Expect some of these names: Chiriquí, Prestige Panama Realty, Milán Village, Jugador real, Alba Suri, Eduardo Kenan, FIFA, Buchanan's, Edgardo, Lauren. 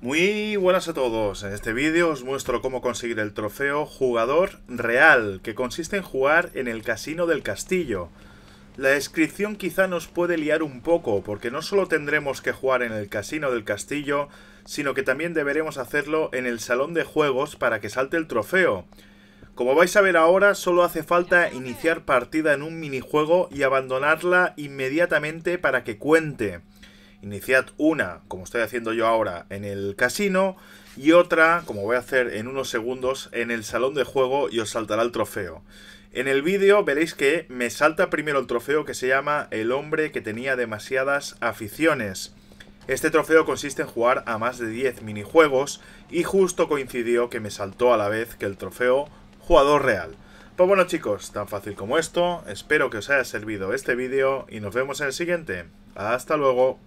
Muy buenas a todos, en este vídeo os muestro cómo conseguir el trofeo Jugador Real, que consiste en jugar en el casino del castillo. La descripción quizá nos puede liar un poco, porque no solo tendremos que jugar en el casino del castillo, sino que también deberemos hacerlo en el salón de juegos para que salte el trofeo. Como vais a ver ahora, solo hace falta iniciar partida en un minijuego y abandonarla inmediatamente para que cuente. Iniciad una, como estoy haciendo yo ahora, en el casino y otra, como voy a hacer en unos segundos, en el salón de juego y os saltará el trofeo. En el vídeo veréis que me salta primero el trofeo que se llama El hombre que tenía demasiadas aficiones. Este trofeo consiste en jugar a más de 10 minijuegos y justo coincidió que me saltó a la vez que el trofeo Jugador Real. Pues bueno chicos, tan fácil como esto, espero que os haya servido este vídeo y nos vemos en el siguiente. Hasta luego.